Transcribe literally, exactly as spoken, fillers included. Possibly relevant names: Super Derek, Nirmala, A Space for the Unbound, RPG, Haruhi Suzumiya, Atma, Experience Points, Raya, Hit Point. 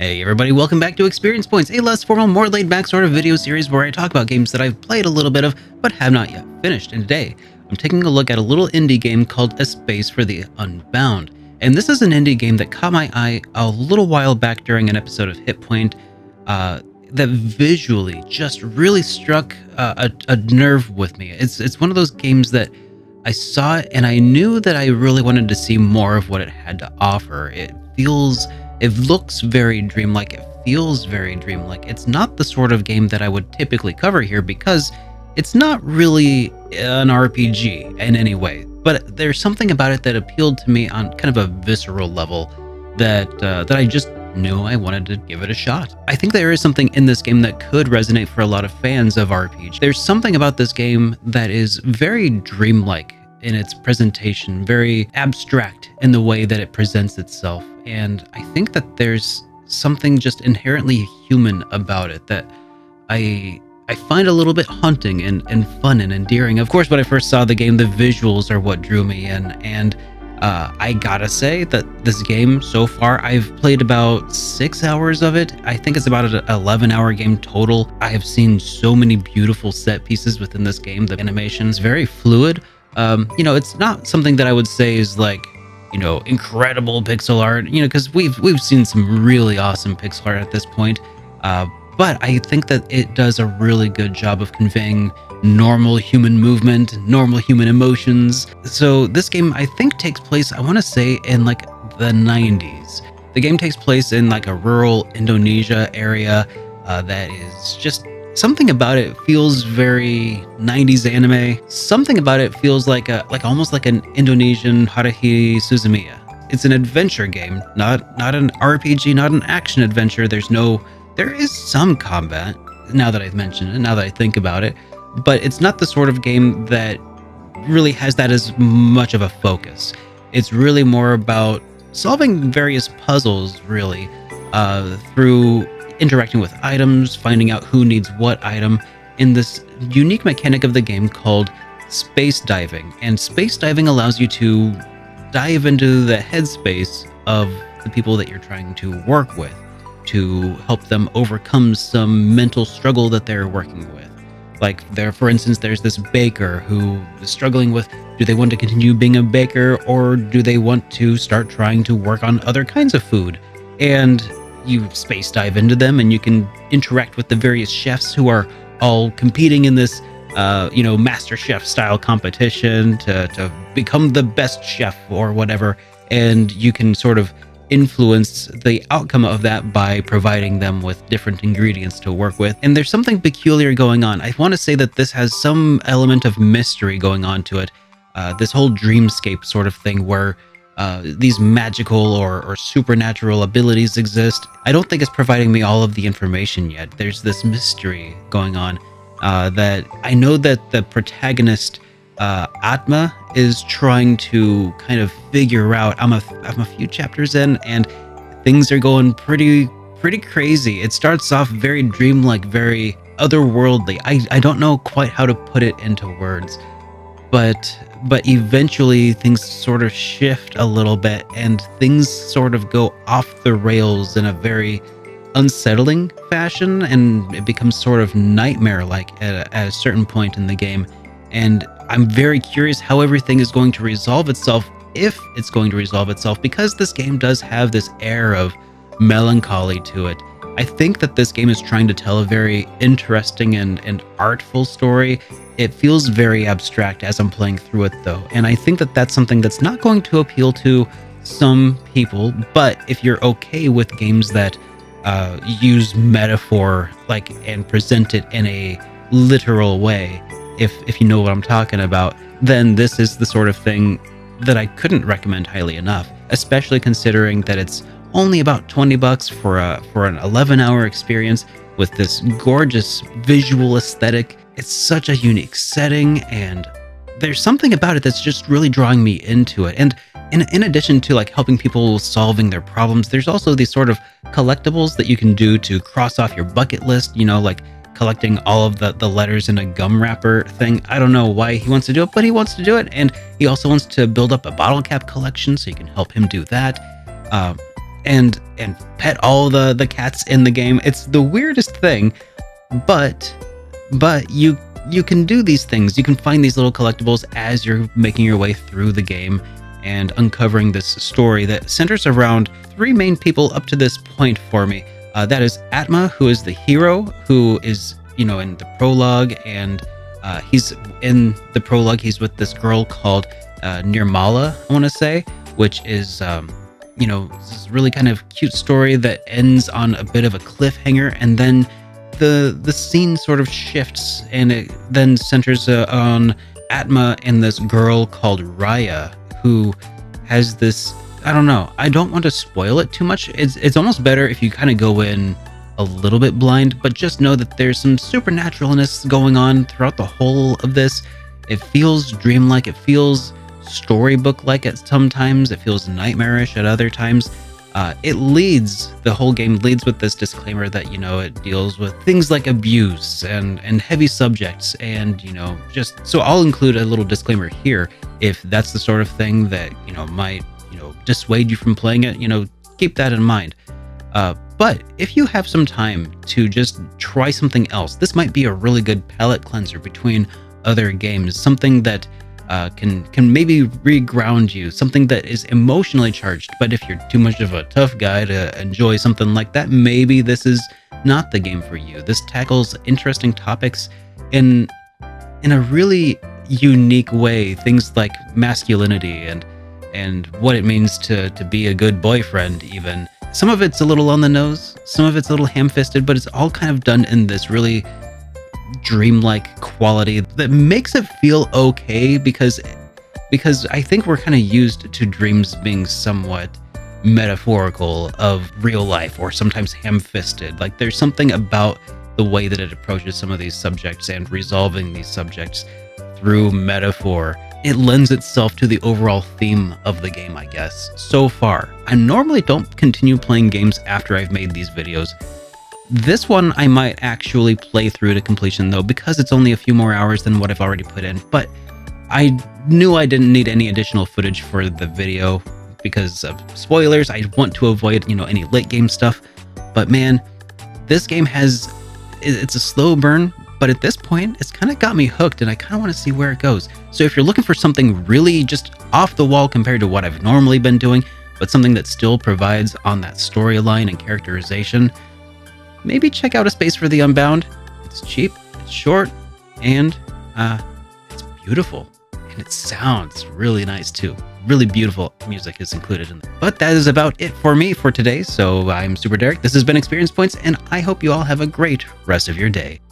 Hey everybody, welcome back to Experience Points, a less formal, more laid-back sort of video series where I talk about games that I've played a little bit of, but have not yet finished. And today, I'm taking a look at a little indie game called A Space for the Unbound. And this is an indie game that caught my eye a little while back during an episode of Hit Point uh, that visually just really struck uh, a, a nerve with me. It's, it's one of those games that I saw it and I knew that I really wanted to see more of what it had to offer. It feels... It looks very dreamlike, it feels very dreamlike. It's not the sort of game that I would typically cover here because it's not really an R P G in any way, but there's something about it that appealed to me on kind of a visceral level that, uh, that I just knew I wanted to give it a shot. I think there is something in this game that could resonate for a lot of fans of R P G. There's something about this game that is very dreamlike in its presentation, very abstract in the way that it presents itself. And I think that there's something just inherently human about it that I I find a little bit haunting and, and fun and endearing. Of course, when I first saw the game, the visuals are what drew me in. And uh, I gotta say that this game so far, I've played about six hours of it. I think it's about an eleven hour game total. I have seen so many beautiful set pieces within this game. The animation is very fluid. Um, you know, it's not something that I would say is like, you know, incredible pixel art, you know, because we've we've seen some really awesome pixel art at this point. Uh, but I think that it does a really good job of conveying normal human movement, normal human emotions. So this game, I think, takes place, I want to say, in like the nineties. The game takes place in like a rural Indonesia area uh, that is just... Something about it feels very nineties anime. Something about it feels like a like almost like an Indonesian Haruhi Suzumiya. It's an adventure game, not not an R P G, not an action adventure. There's no there is some combat, now that I've mentioned it, now that I think about it, but it's not the sort of game that really has that as much of a focus. It's really more about solving various puzzles, really, uh, through interacting with items, finding out who needs what item, in this unique mechanic of the game called space diving. And space diving allows you to dive into the headspace of the people that you're trying to work with to help them overcome some mental struggle that they're working with. Like there, for instance, there's this baker who is struggling with, do they want to continue being a baker or do they want to start trying to work on other kinds of food? And you space dive into them, and you can interact with the various chefs who are all competing in this, uh, you know, Master Chef style competition to, to become the best chef or whatever. And you can sort of influence the outcome of that by providing them with different ingredients to work with. And there's something peculiar going on. I want to say that this has some element of mystery going on to it. Uh, this whole dreamscape sort of thing where Uh, these magical or, or supernatural abilities exist. I don't think it's providing me all of the information yet. There's this mystery going on uh, that I know that the protagonist, uh, Atma, is trying to kind of figure out. I'm a, I'm a few chapters in and things are going pretty, pretty crazy. It starts off very dreamlike, very otherworldly. I, I don't know quite how to put it into words, but... But eventually things sort of shift a little bit and things sort of go off the rails in a very unsettling fashion, and it becomes sort of nightmare-like at a, at a certain point in the game. And I'm very curious how everything is going to resolve itself, if it's going to resolve itself, because this game does have this air of melancholy to it. I think that this game is trying to tell a very interesting and, and artful story. It feels very abstract as I'm playing through it, though, and I think that that's something that's not going to appeal to some people, but if you're okay with games that uh, use metaphor like and present it in a literal way, if, if you know what I'm talking about, then this is the sort of thing that I couldn't recommend highly enough, especially considering that it's only about twenty bucks for a for an eleven hour experience with this gorgeous visual aesthetic. It's such a unique setting, and there's something about it that's just really drawing me into it. And in, in addition to like helping people solving their problems, there's also these sort of collectibles that you can do to cross off your bucket list, you know, like collecting all of the, the letters in a gum wrapper thing. I don't know why he wants to do it, but he wants to do it. And he also wants to build up a bottle cap collection, so you can help him do that. Um, and and pet all the the cats in the game. It's the weirdest thing, but but you you can do these things. You can find these little collectibles as you're making your way through the game and uncovering this story that centers around three main people up to this point for me. Uh, that is Atma, who is the hero, who is, you know, in the prologue, and uh, he's in the prologue. He's with this girl called uh, Nirmala, I want to say, which is, um, you know, this really kind of cute story that ends on a bit of a cliffhanger, and then the the scene sort of shifts, and it then centers uh, on Atma and this girl called Raya, who has this, I don't know, I don't want to spoil it too much. It's, it's almost better if you kind of go in a little bit blind, but just know that there's some supernaturalness going on throughout the whole of this. It feels dreamlike, it feels storybook-like at sometimes, it feels nightmarish at other times. Uh, it leads, the whole game leads with this disclaimer that, you know, it deals with things like abuse and, and heavy subjects and, you know, just, so I'll include a little disclaimer here. If that's the sort of thing that, you know, might, you know, dissuade you from playing it, you know, keep that in mind. Uh, but if you have some time to just try something else, this might be a really good palate cleanser between other games, something that Uh, can can maybe reground you, something that is emotionally charged. But if you're too much of a tough guy to enjoy something like that, maybe this is not the game for you. This tackles interesting topics in in a really unique way, things like masculinity and and what it means to to be a good boyfriend. Even some of it's a little on the nose, some of it's a little ham-fisted, but it's all kind of done in this really dreamlike quality that makes it feel okay, because because I think we're kind of used to dreams being somewhat metaphorical of real life, or sometimes ham-fisted. Like, there's something about the way that it approaches some of these subjects and resolving these subjects through metaphor. It lends itself to the overall theme of the game, I guess, so far. I normally don't continue playing games after I've made these videos. This one I might actually play through to completion, though, because it's only a few more hours than what I've already put in. But I knew I didn't need any additional footage for the video because of spoilers. I want to avoid, you know, any late game stuff. But man, this game has, it's a slow burn, but at this point, it's kind of got me hooked and I kind of want to see where it goes. So if you're looking for something really just off the wall compared to what I've normally been doing, but something that still provides on that storyline and characterization, maybe check out A Space for the Unbound. It's cheap, it's short, and uh, it's beautiful. And it sounds really nice too. Really beautiful music is included in there. But that is about it for me for today. So I'm Super Derek. This has been Experience Points, and I hope you all have a great rest of your day.